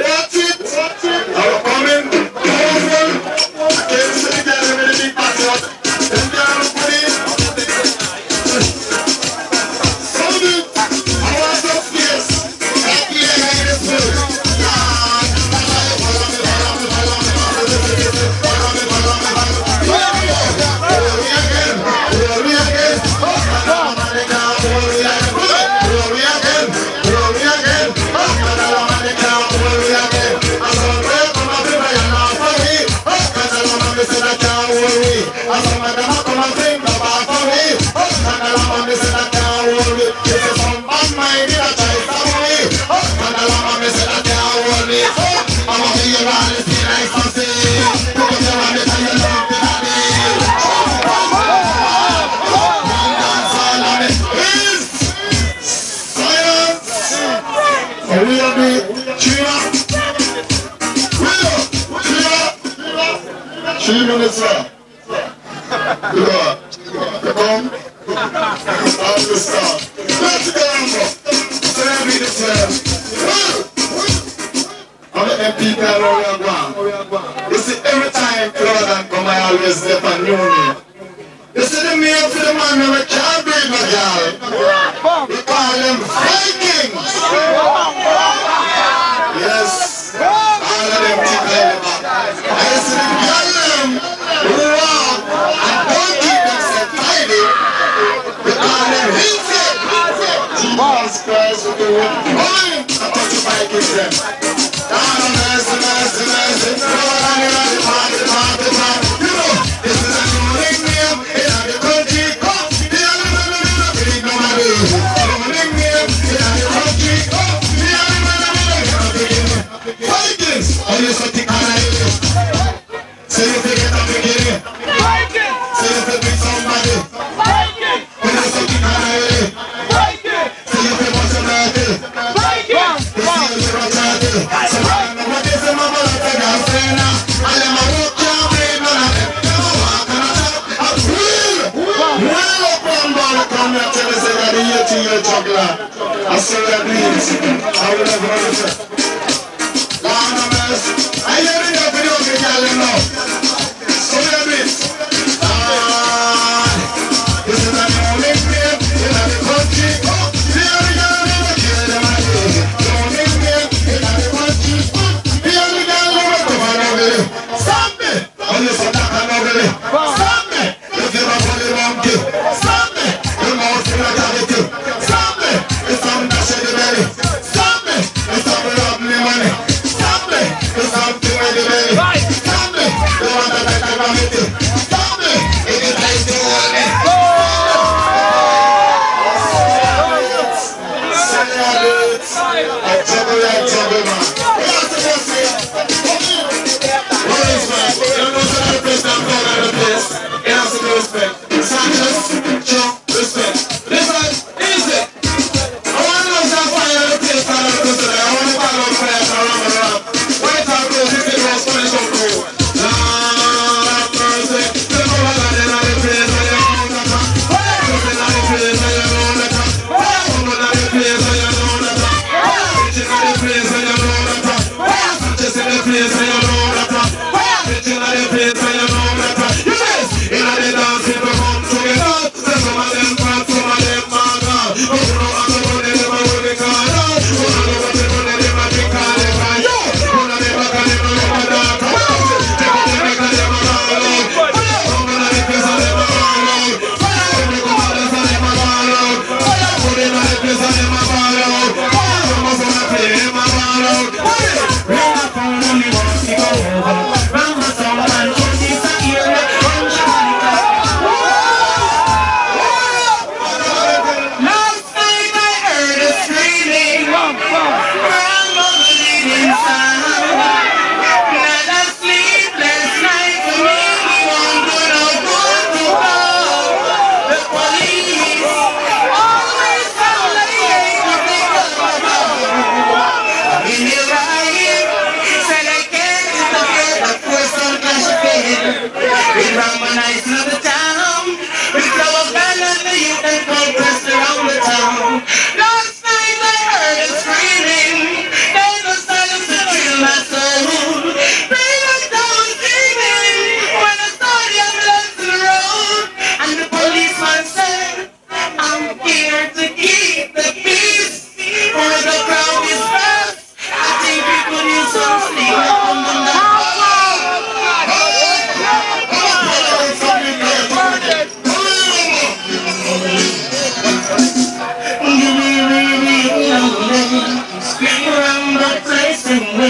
Ratchet are coming powerful. Ladies and gentlemen, a big patriot. And they are putting some of our top players at the end of the field. Stop it! Stop it!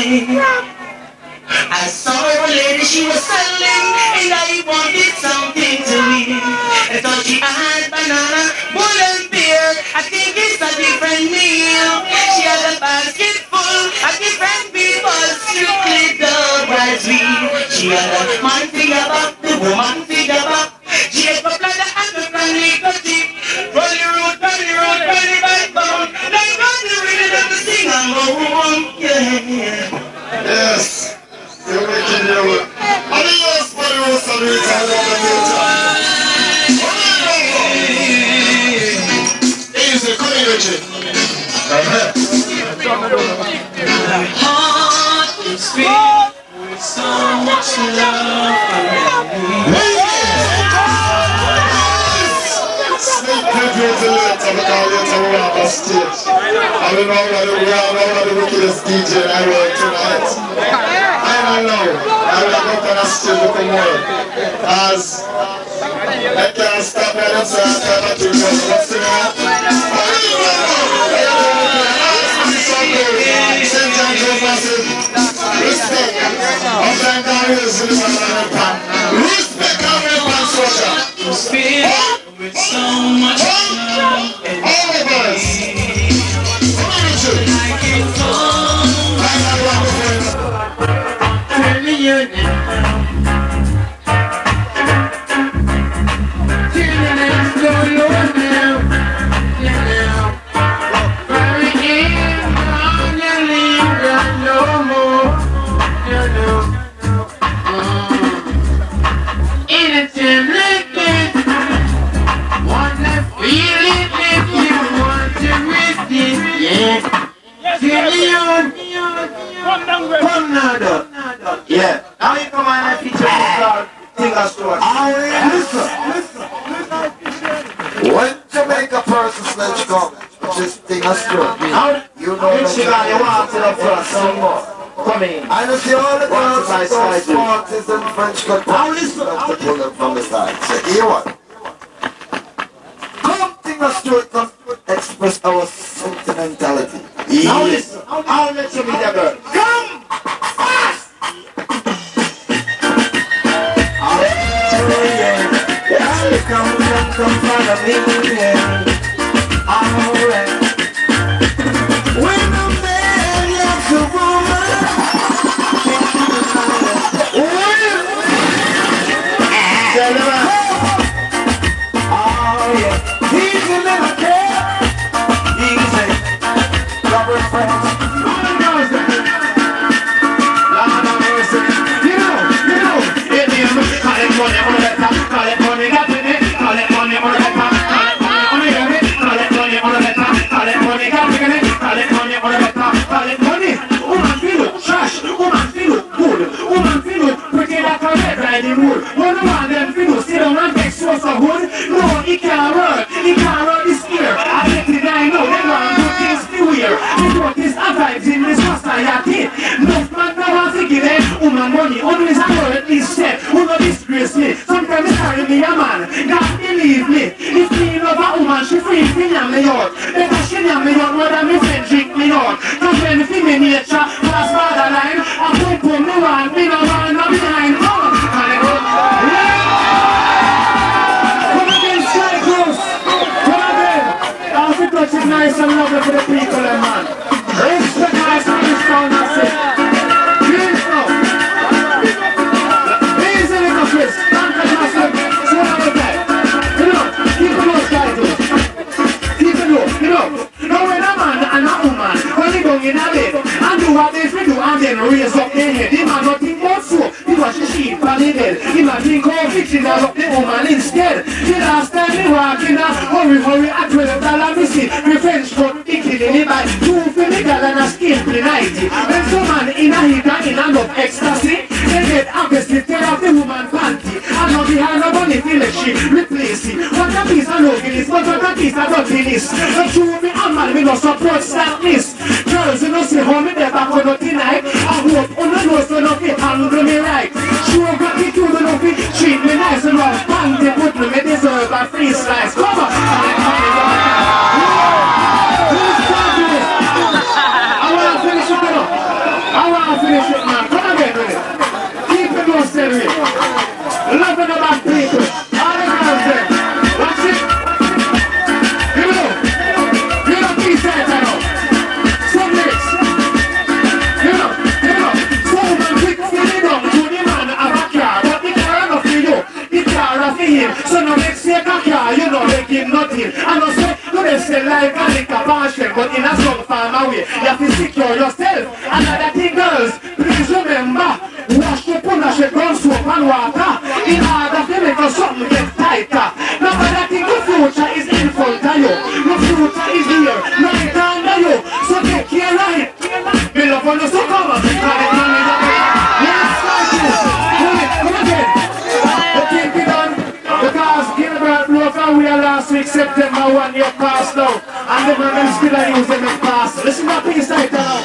me. I saw a lady, she was selling, and I wanted something to eat. I thought she had banana, wool and beer. I think it's a different meal. She had a basket full of different people, strictly the white meat. She had a man figure up, the woman figure up. She had a plan and the plan little tip. Roll the road, roll the road, roll the back bound. Then roll the rhythm and the sing and go home. Yeah. Yes, you're making your way. How do you ask for the rest of the time? It is the coming region. My heart is filled with so much love around me. Yes! Sneak preview to later because later we'll have a stage. I don't know what the wickedest DJ I will tonight. I don't know. I'm not going to steal the tomorrow. As I can't stop at it, so I can't do it. What's the matter? Respect. I'm trying to get rid of the man. Respect our man, soldier. With so much love. All of us. Yeah. Now you come on and feature the song, sing a story. Listen. When Jamaica persons let you go, just sing a story. You know that you want to the first some more. Come in. I don't see all the girls and those parties and French cut parties. You love to pull them from the side. So hear what? Come sing a story, come express our sentimentality. Now listen. I'll let you meet the girl. Come! Come follow me, yeah. Alright. When a man loves a woman, oh yeah. He's a little girl. He's a rubber friend. Lord knows that. You know. If you look at it, whatever that time, call it money, that's it. I him nothing. And I say, no, they say life and it can bash them, but in a strong farmer way, you have to secure yourself. Another thing, girls, please remember, wash your punish your gun soap and water in order to make your something get tighter. No other thing, the future is in front of you. The future is here, not under you. So take care of it. We love on the succumber, because it's not in the way. Yes, thank you. Come again. The thing be done, because Gilbert Block and we are last week, September 1 year past now. And the man is still using them in past. Listen to my piece right now.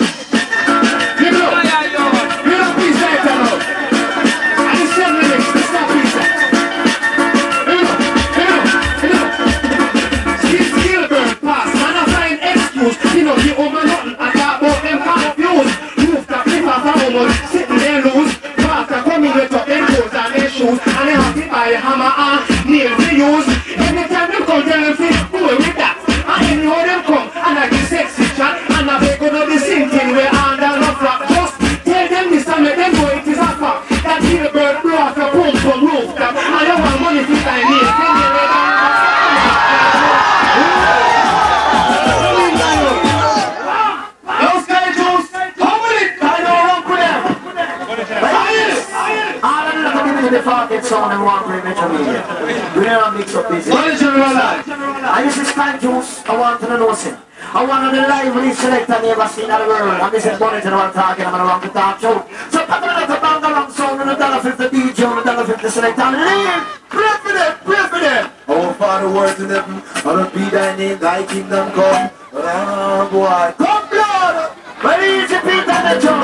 Select and never seen out of the world. And this is Bonnet and I'm talking, I'm around the top show. So pop it up about the wrong song and $1.50 DJ and $1.50 select and leave. Pray for them, pray for them. Oh Father, words in heaven, hallowed be thy name, thy kingdom come. Oh boy, come blood. But easy beat on the drum. I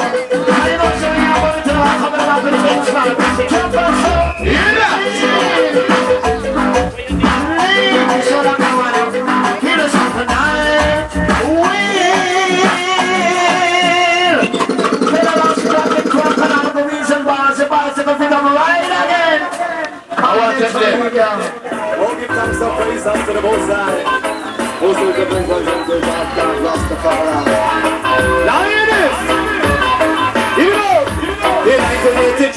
know so you want to know how about the most man. Jump on so. Hear that? Leave so that I want to hear the song tonight. Wait. Won't give thanks or praise unto the Most High. Most of the things are unto God, God lost the far out. Now hear this! In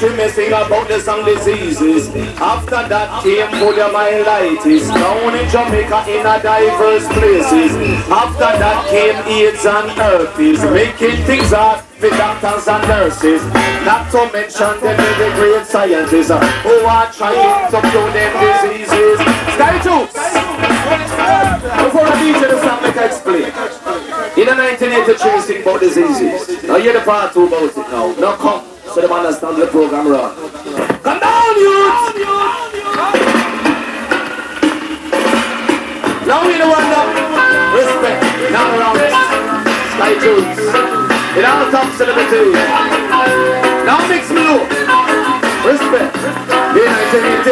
1983, me sing about the song diseases. After that came poliomyelitis. Down in Jamaica in a diverse places. After that came AIDS and herpes. Making things hard with doctors and nurses, not to mention the very great scientists who are trying to cure them diseases. Sky Jukes! Before I teach you the song, I can explain. In the 1983, sing about diseases. Now hear the part 2 about it now. Now come, so they understand the program wrong. Come down, youth! Now we don't want that. Respect, not around it. Sky Jukes. It all comes to the material. Now mix me up. Respect. In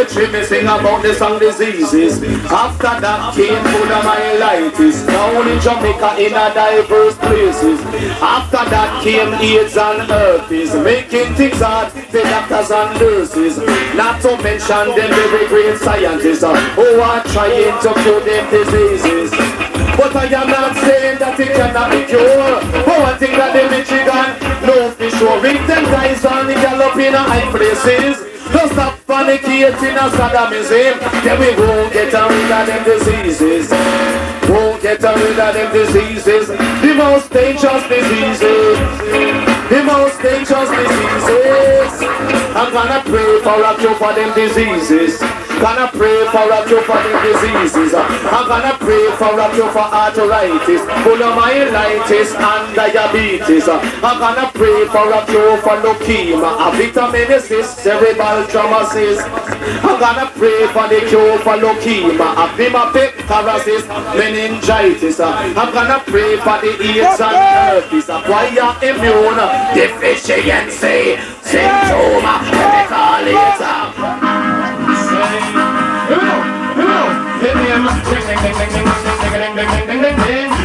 1983, me sing about the song diseases. After that came poliomyelitis. Down in Jamaica in a diverse places. After that came AIDS and herpes. Making things hard for doctors and nurses. Not to mention them very great scientists who are trying to cure them diseases. But I am not saying that it cannot be cured. But one thing that they make you gone, no fish or ring them guys on the gallop in high places. Don't stop panicating and sadamism. Then we won't get rid of them diseases. Won't get rid of them diseases. The most dangerous diseases. The most dangerous diseases. I'm gonna pray for a cure for them diseases. Gonna pray for a cure for the diseases. I'm gonna pray for a cure for arthritis, poliomyelitis and diabetes. I'm gonna pray for a cure for leukemia, avitaminosis, cerebral traumasis. I'm gonna pray for the cure for leukemia, apoptosis, meningitis. I'm gonna pray for the AIDS and herpes, acquired immune deficiency syndrome. They call it.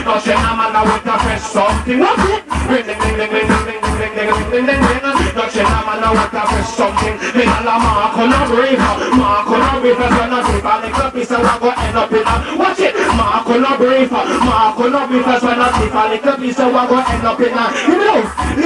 Watch it, mark on a brief, mark on a brief as when I sleep a little piece of what I end up in a live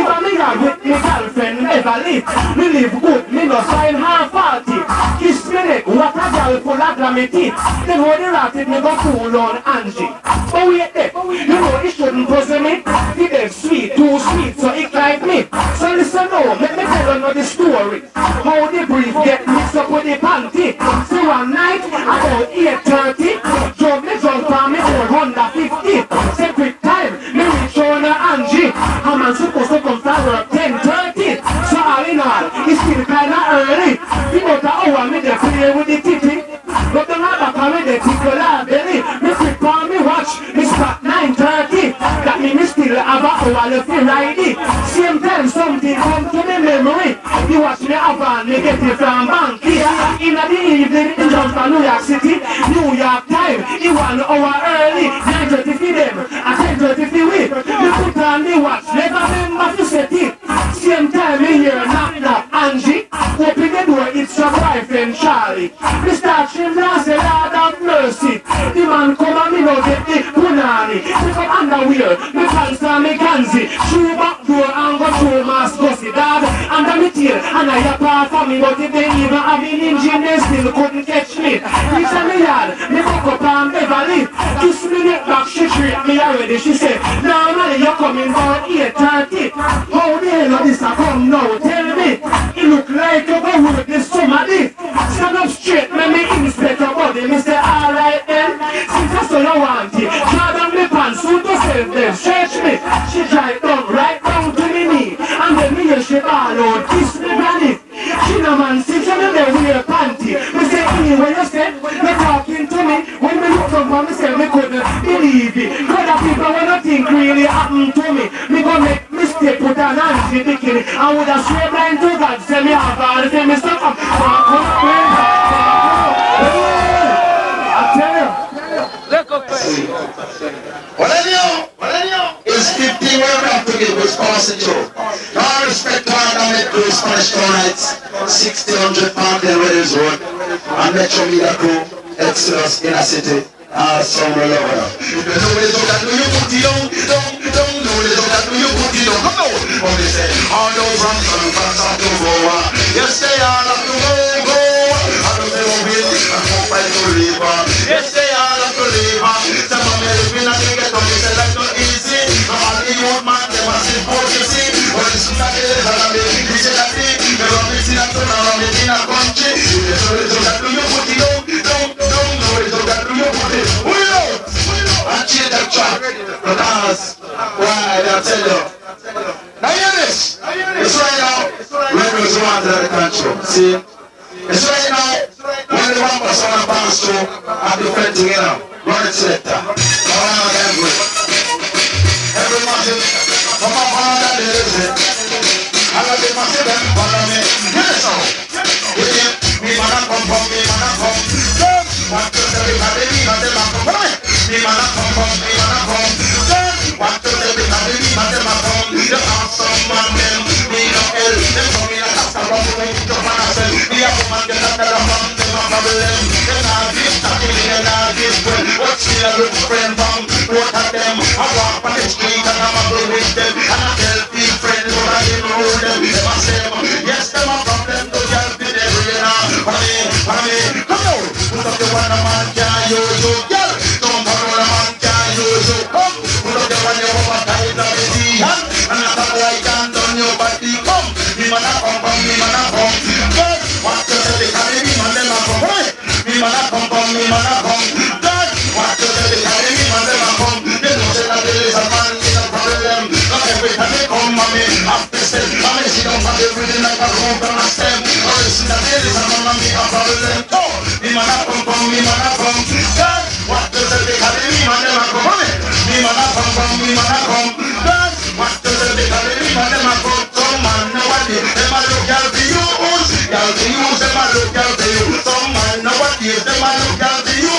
a nigga with me girlfriend, never live. Me live good, me no sign half party. Kiss me neck, what a girl full of glam. me teeth. Then how the rat it never cool on Angie. But wait there, you know it shouldn't puzzle me. It is sweet, too sweet, so it like me. So listen now, let me tell another story. How the brief get mixed up with the panty. So one night, about 8:30, drove me drunk on me old Honda 50. Say quick time, me reach on Angie. A man supposed to come to work 10:30. So all in all, it's still kinda early. About the hour me dey play with the titty. But the rubber come in the tickler belly. Me flip on me watch, me start 9:30. That mean me still have a hour left to ride it. Same time something come to me memory. You watch me have and me get it from Banky. In the evening, it jump to New York City. New York time, it 1 hour early. 9:30 for them, and 10:30 for we. Me put on me watch, never remember to set it. Same time me hear knock knock, Angie. Open the door, it's your boyfriend Charlie. Me start shivering and say, Lord have mercy. The man come and me no get the punani. Pick up underwear, me pants and me ganzi. Shoe back door and go through mask gussy dad. Under me tail and I apart from me. But if they even have an engine, they still couldn't catch me. Reach on me yard, me fuck up on Beverly. Kiss me neck back, she treat me already. She said, normally you coming for 8:30. How the hell this a come now, tell me. It look like you go with this somebody. Stand up straight, let me inspect your body. Me say, alright then, since I still don't want it. Draw down me pants, suit yourself then, stretch me. She drive down, right down to me knee. And then me hear she ball out, kiss me granny. She no man sits on me wear panty. Me say, anyway you said, me talking to me. When me look up on me say, me couldn't believe it. Other people when I think really happened to me. Me go make mistake, put an Angie bikini. I would have swear blind to God, say me have all the time, me stop up. What I know is 15 where we have to give Wisconsin to. Now respect card on it to the Spanish Tourites, 1600 pound the Red Hills Road, and Metromedia crew, Exodus in a city, somewhere lower. Don't do that, do you put it on? Come on! What they say, all those rams and rats are to go. Yes, they are to go. I don't know who it is, I hope I do live. Yes, they are to live. Some of them are going to get on this election easy. Come on, you want man, they must import you see. When it's not a little, I'm a big piece of that thing. They're going to be seen as a man in a country. Don't do that, do you put it on? I cheer that track, because why I tell you. Now hear this. It's right now. When we go out of the country, see. It's right now. When the one person and bounce through, I'll be fighting it out. Run it selector. Around every. Every morning, come up all that is it. I love the massive and follow me. Get it out. Me man come. One, two, three, me man come. What do they be having me at them upon? You have someone them, we don't ill. They told me that that's a lot of things to pass them. We have a man that they're upon them, a problem. They're not this talking, they're not this well. What's the other friend from? What of them? I walk on the street and I'm a blue with them. And I tell people friends who I didn't hold them. They must say, yes, they're a problem to help in every arena. Honey, come on. Put up the one a man can't use you. Girl, don't borrow what a man can't use you. Come. And you overtied on the sea hand. And I thought I can't turn your body. Come, me man a come. God, what you say they carry me man them a come. Me man a come. God, what you say they carry me man them a come. They know say that there is a man in a problem. Not every time they come on me after step. I may see them from the rhythm like a rope and a stem. Or you see that there is a man on me a problem. Oh, me man a come. God, what you say they carry me man them a come. Me man a come. God, what does it make a living? Them a come, some man nowadays. Them a look out to you, them a look out to you. Some man nowadays, them a look out to you,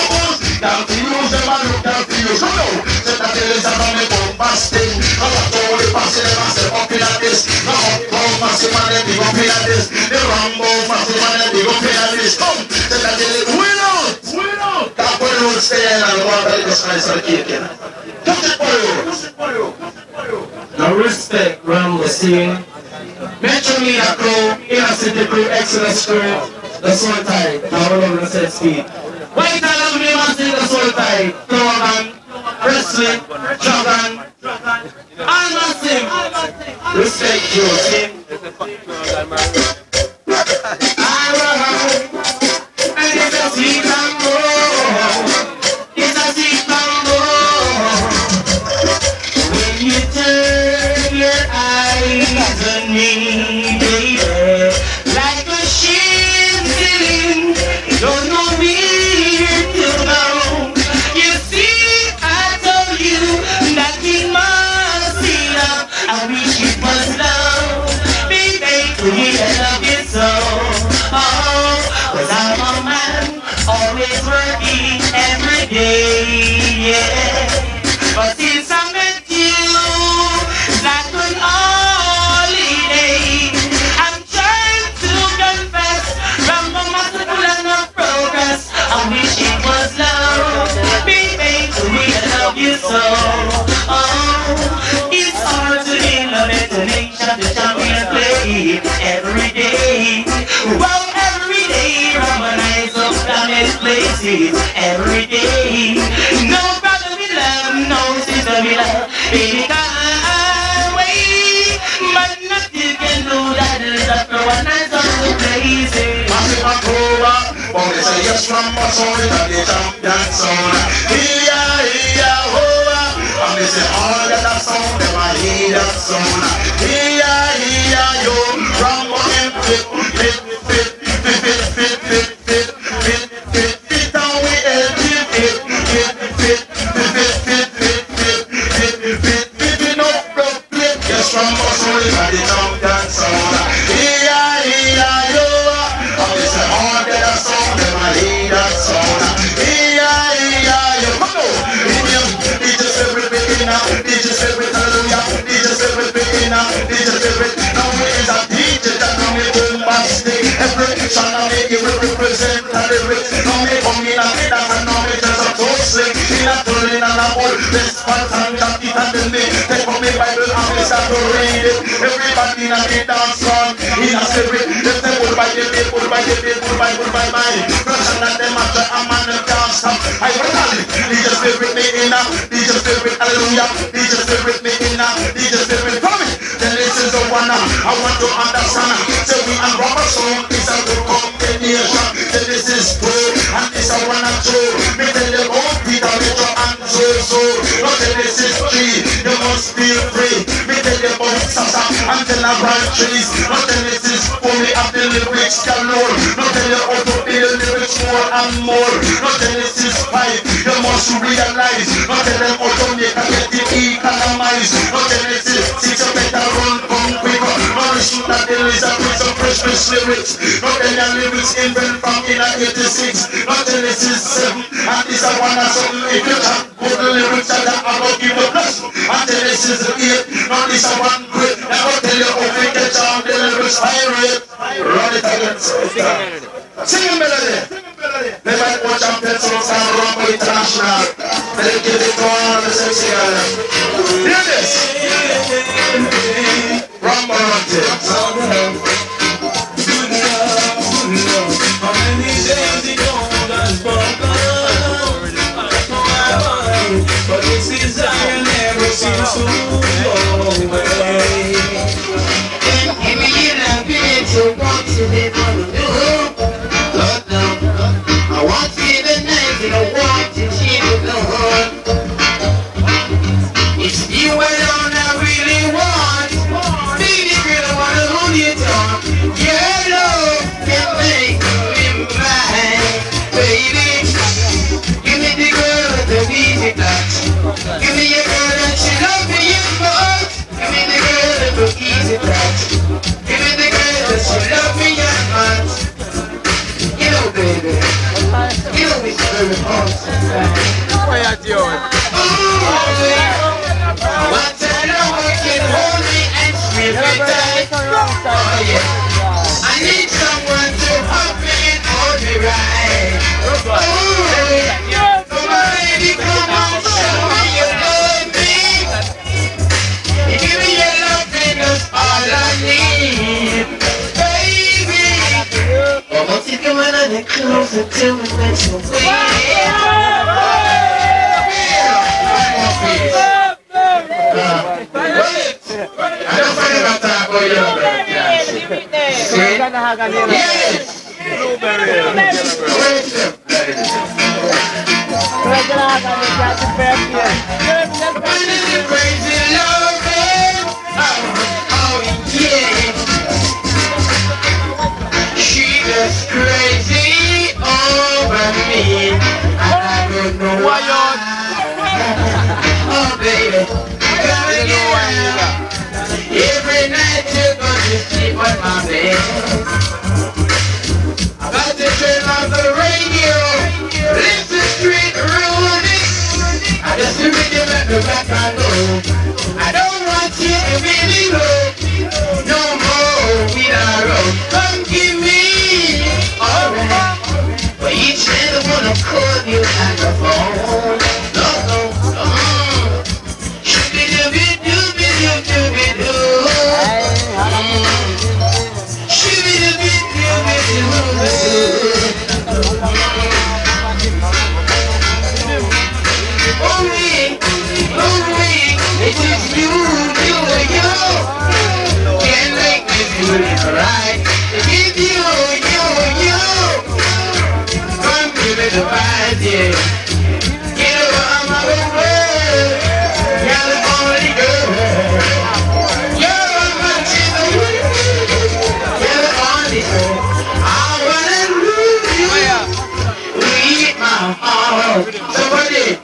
them a look out to you. So no, set a tell is a man with bombastic. I got all the passing, I say up in at this. No up, passing man, they be up in at this. The Rambo passing man, they be up in at this. Come, set a tell is win out. That boy don't stay and walk out this nice and kick in. Now respect Rambo scene. Metromedia crew, inner city crew, excellence crew. That's one time. Now we're going to set speed. White Island women must see the soul tie, Togan, wrestling, Dragon, I must sing. Respect you. And it's a sweet tango. It's a sweet tango. When you turn your eyes on me, baby, like a sheen ceiling, don't know me. Always working every day, yeah. But since I met you, that's an holiday. I'm trying to confess, Rambo must have done enough progress. I wish it was love, baby, to me I love you so. Oh, it's hard to be loved to make sure the champion play every day. Well, every day, Rambo nights of places every day. No brother we love, no sister we love, baby can't wait. But nothing can do that is after one night of the places. Happy Vancouver, but they say yes from my soul, that they jump that sound. Hea-hea-hoa, and they say all that that sound, they want hear that sound. Hea-hea-yo, Rambo and fit. Everybody in a dance song, in a spirit. If they would buy the people, buy mine. Russian and them after a man and dance up. I will tell you, DJ Spirit me in a, DJ Spirit, hallelujah. DJ Spirit me in a, DJ Spirit, come in. Then this is the one I want to understand. Say we and Robert song is a good combination. Say this is good and this a one and two. Me tell you all Peter, Peter and so. No say this is three, you must be free. Until I write trees, not tell it is only after lyrics galore. Not tell you how to play the lyrics more and more. Not tell it is five, you must realize. Not tell them how to make a getting economize. Not tell it is six, you better run, come quicker. Not issue that there is a piece of fresh lyrics. Not tell your lyrics invent from in 86. Not tell it is seven, and this I want to something. If you have good lyrics, I will give a plus. Until this is eight, not this I want great. Never tell you how we get down the lyrics, pirate. Run it again, sister. Singing melody. They might watch out the songs and Rambo International. They give it to all the sexy girls. Hear this. Rambo Hunted. How many days the gold has broken? But this desire never seems to go away. So what do they want to do? Lord, no. I want to see the night and I want to see the Lord. It's you alone I really want. Baby girl, I want to hold you down. Your love can make me mine. Baby, give me the girl with the easy touch. Give me a girl that she loves me in much. Give me the girl with the easy touch. She love me your heart. You know, baby, you know it's very hard to say. What kind of work can hold me and sweet me tight? Oh yeah, I need someone to hug me and hold me right. Oh, baby, come on, show me you love me. You give me your love and that's all I need. What is You can run on it closer to me, let you I don't want you to really know no more without road. Come give me alright, but each other wanna call you like a phone. No, no, no. It's just you, and you. Can't make this good right. It's just you, and you. Come give me the vibe, yeah. Get over my way. You're the only girl. You're on my channel. You're the only girl. I wanna lose you. We eat my heart. Somebody.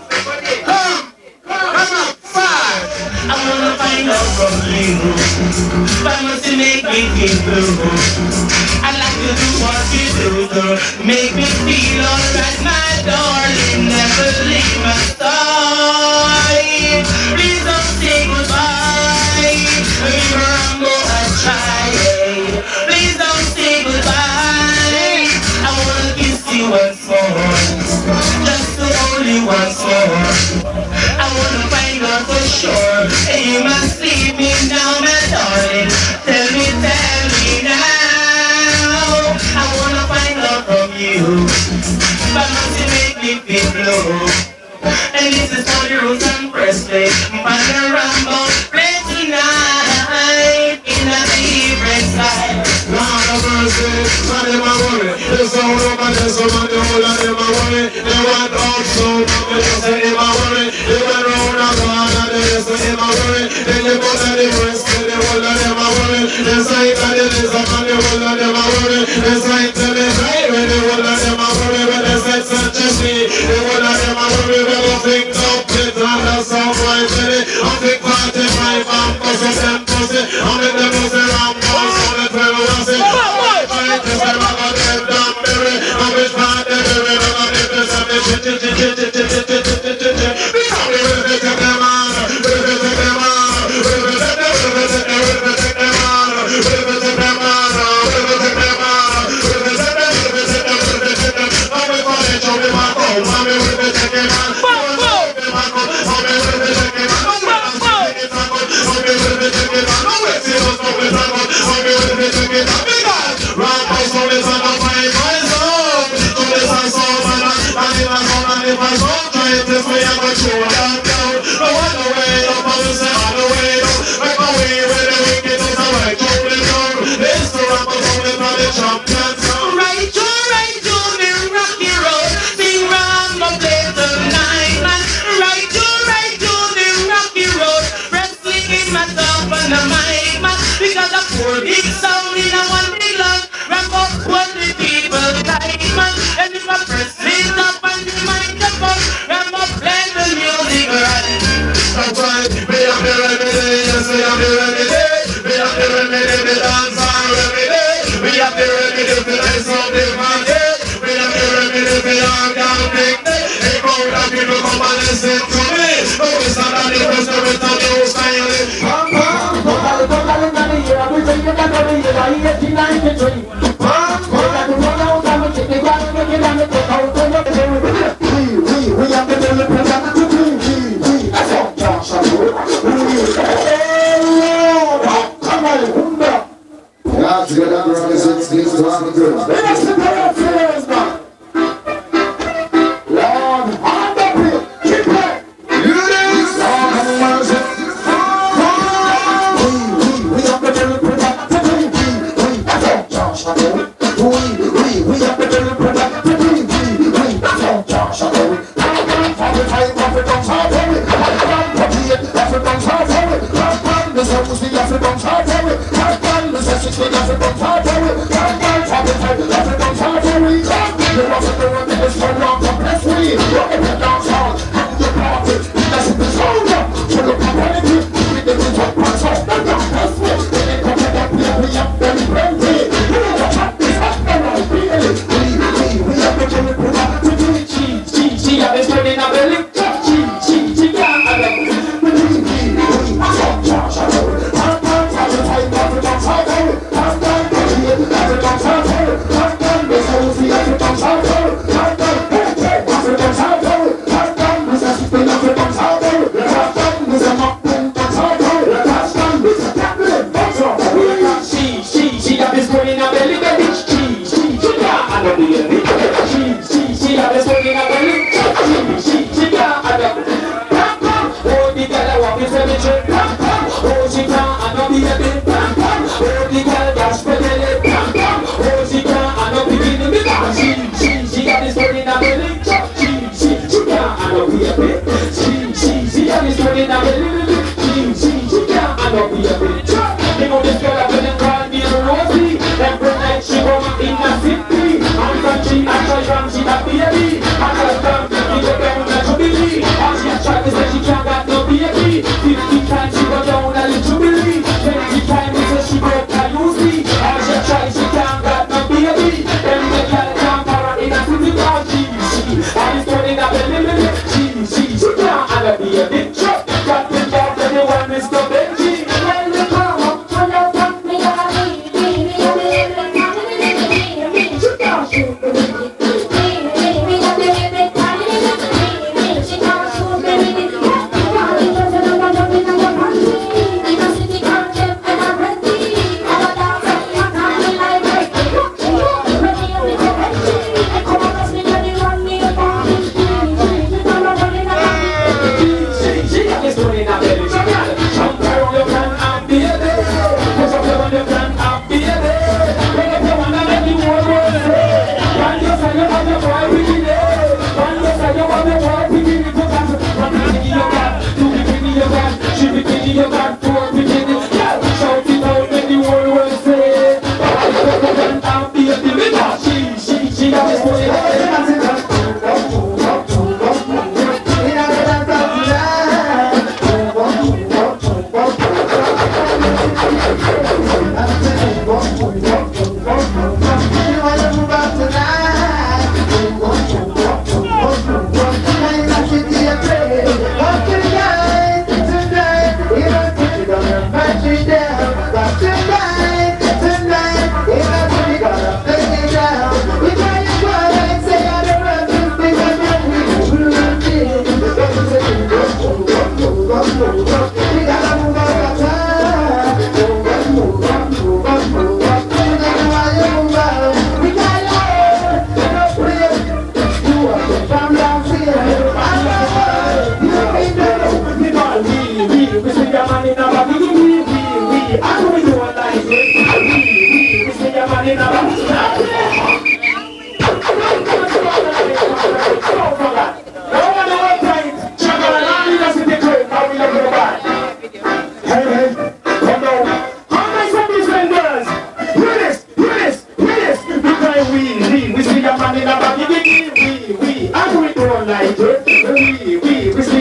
But must you make me feel blue? I like to do what you do, girl. Make me feel alright, my darling. Never leave my side. Please don't say goodbye. With Rambo, I try. Please don't say goodbye. I wanna kiss you once more, just only once more. I wanna find out for sure. You must leave me now, my darling. Tell me now. I wanna find out from you. But must you make me feel blue? And this is for the rules and Presley. But the Rambo play tonight in a different side. I Hat's Gedanken besitzt nicht zu haben können. We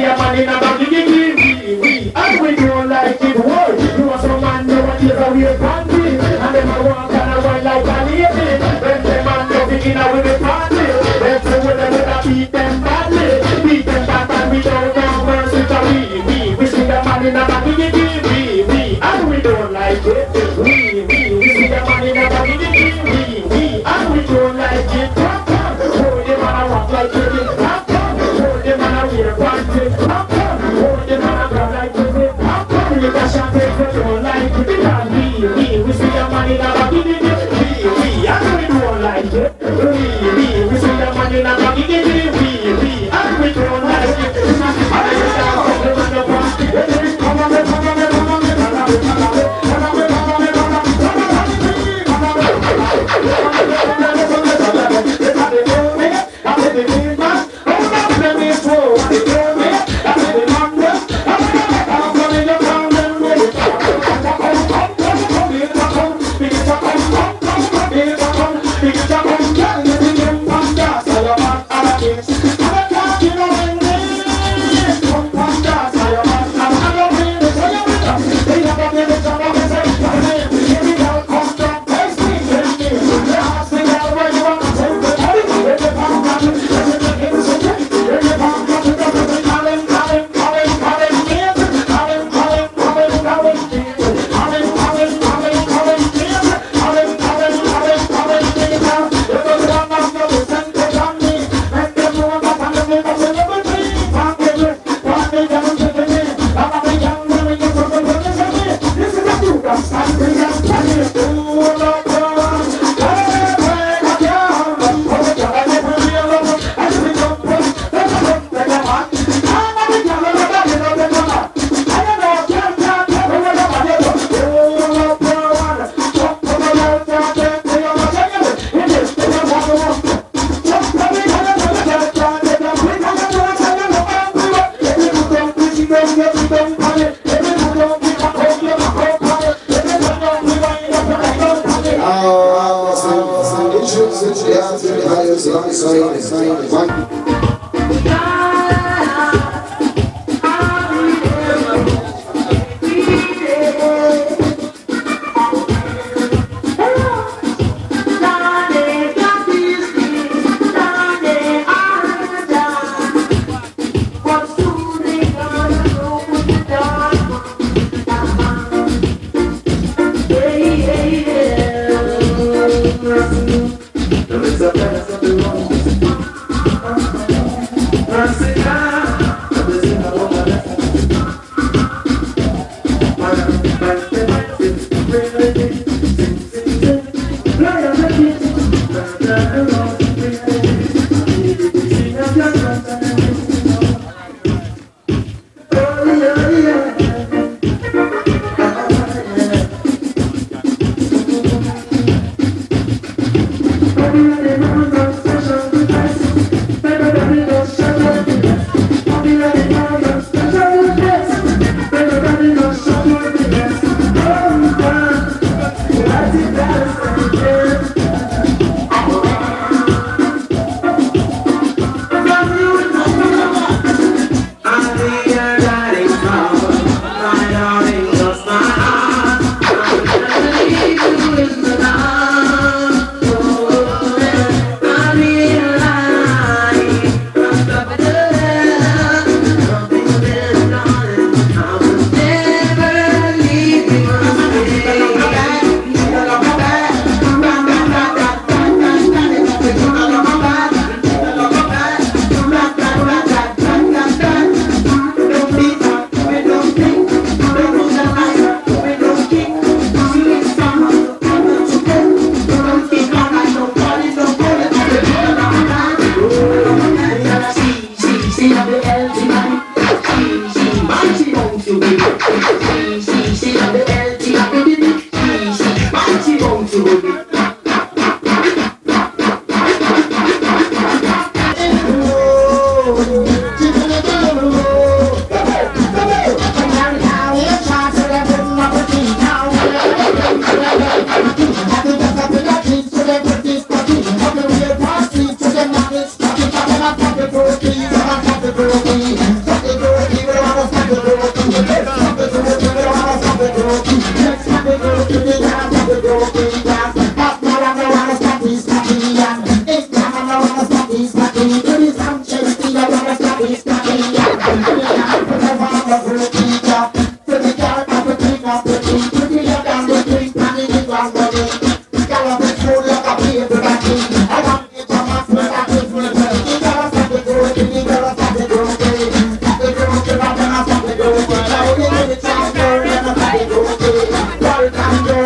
see your money now. Girl,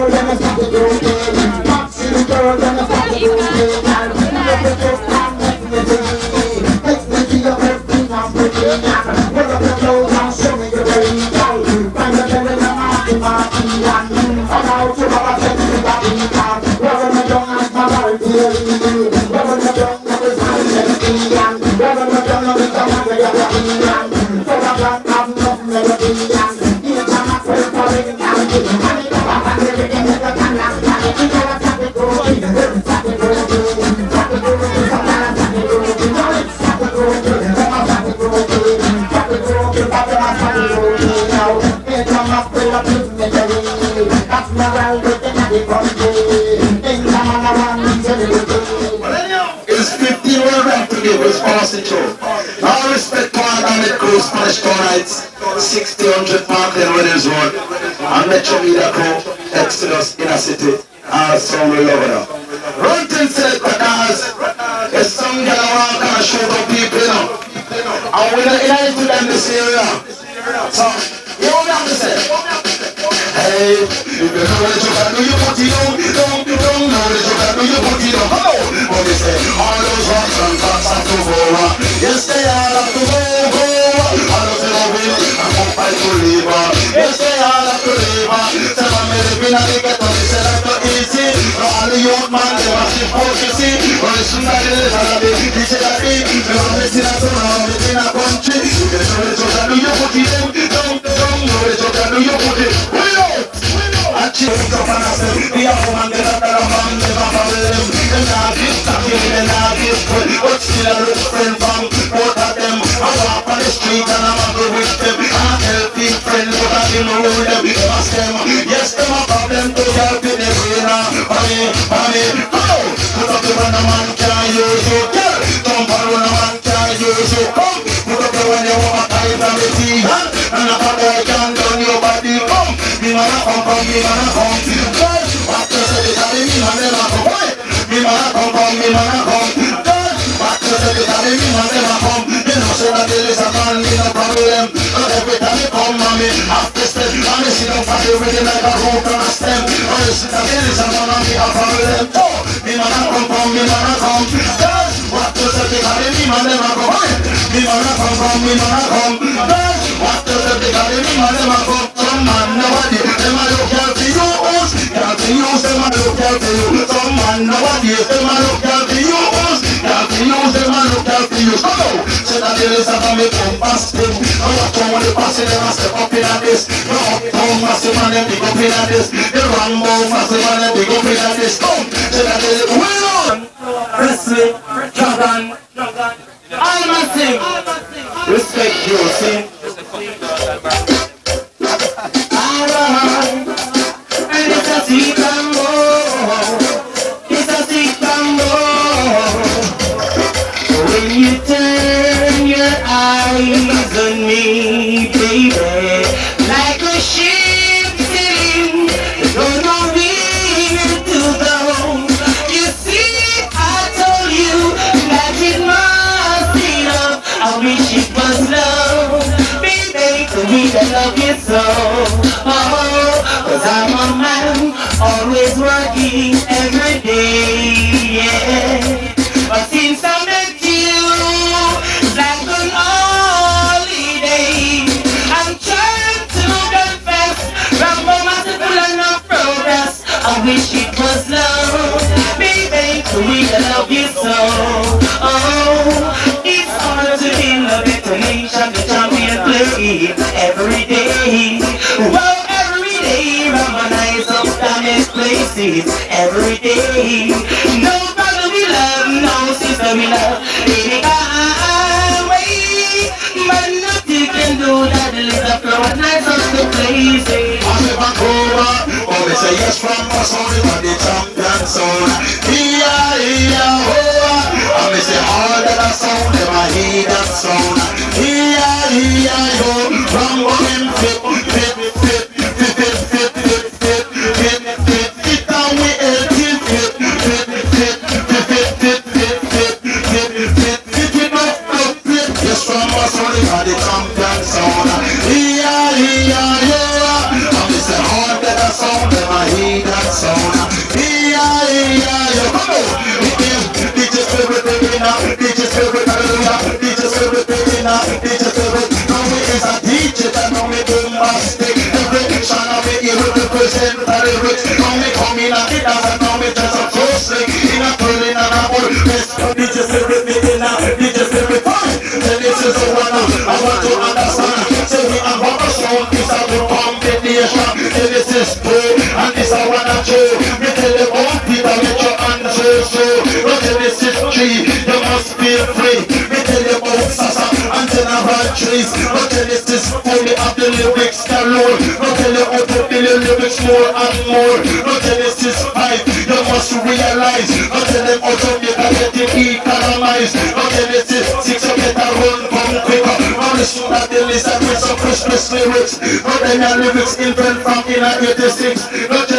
let us have the girl, It's 15 on the right to give us passing through. All respect part on the crew, Spanish Cornites, 1600 Park and Red Hills Road, and Metromedia crew, Exodus Inner City, our song we love now. Run to select the cars, there's some girl around and shoot up people, you know. And we're not united to them this area. So, you won't have to say, hey, if you know the joke, I know you put it down, don't know the joke, I know you put it down, hello. But they say, all those rocks and cops have to go up. Yes, they all have to go up. All those in a wheel, I'm going to fight to leave up. Yes, they all have to leave up. Tell them me, they've been a ticket, but they say that's not easy. Not all the young man, they want to push you see. But it's not the little that they did, they say that they did. They want to see that around, they in a country. They know the joke, I know you put it down, don't know the joke, I know you put it down. She was up and I said, the old man, the other man, the other man, the Nazis, the Nazis, but still a rich friend from both of them. I walk on the street and I'm angry with them. I'm helping friends, but I didn't know them. Ask them, yes, them a problem to help in the brain. Oh, put up the one a man can't use you, girl. Don't put on a man can't use you, come. Put up the one you want to tie from the sea, huh? And a father can't turn your body, come. Me man a come from me man a come, girl. Back to the valley, me man a come, boy. Me man a come from me man a come, girl. Back to the valley, me man a come. You know say that there is a man, me no problem. But every time you come, mommy, after step, mommy sit down for you with it like a rope and a stem. Oh, you see that there is a man and me a problem. Oh, me man a come from me man a come, girl. Back to the valley, me man a come, boy. Me man a come from me man a come, girl. Back to the valley, me man a come. Man, nobody, them a look out to you, us. Can't see you, them a look out to you. Some man, nobody, them a look out to you, us. Can't see you, them a look out to you. Hello, say that there is a family from past him. I watch them when they pass it, them a step up in a this. The uptown massive man, them big up in a this. The Rambo massive man, them big up in a this. Come, say that there is, well on. Presley, Jordan, all massive. Respect you, see. So, oh, cause I'm a man, always working every day, yeah. But since I met you, like on holiday, I'm trying to confess, Rambo master full of no progress. I wish it was love, baby, so we can love you so, oh. It's hard to be in love with the nation, the champion play every day. Well, every day, Ramanize up damaged places. Every day, no brother we love, no sister we love. They make our way, but nothing can do that. The little flow and nice up the places. I'm the back over, oh, they say yes from us, only when they champion sound. Here, here, oh, and they say all that I sound, never hear that sound. Here, here, yo, Rambo him more and more, no Genesis life. You must realize. Not tell them auto, you can get them be paralyzed. Not tell them six, you better run from quicker. Not listen to the list and with some Christmas lyrics. Not them your lyrics infant from in a 86.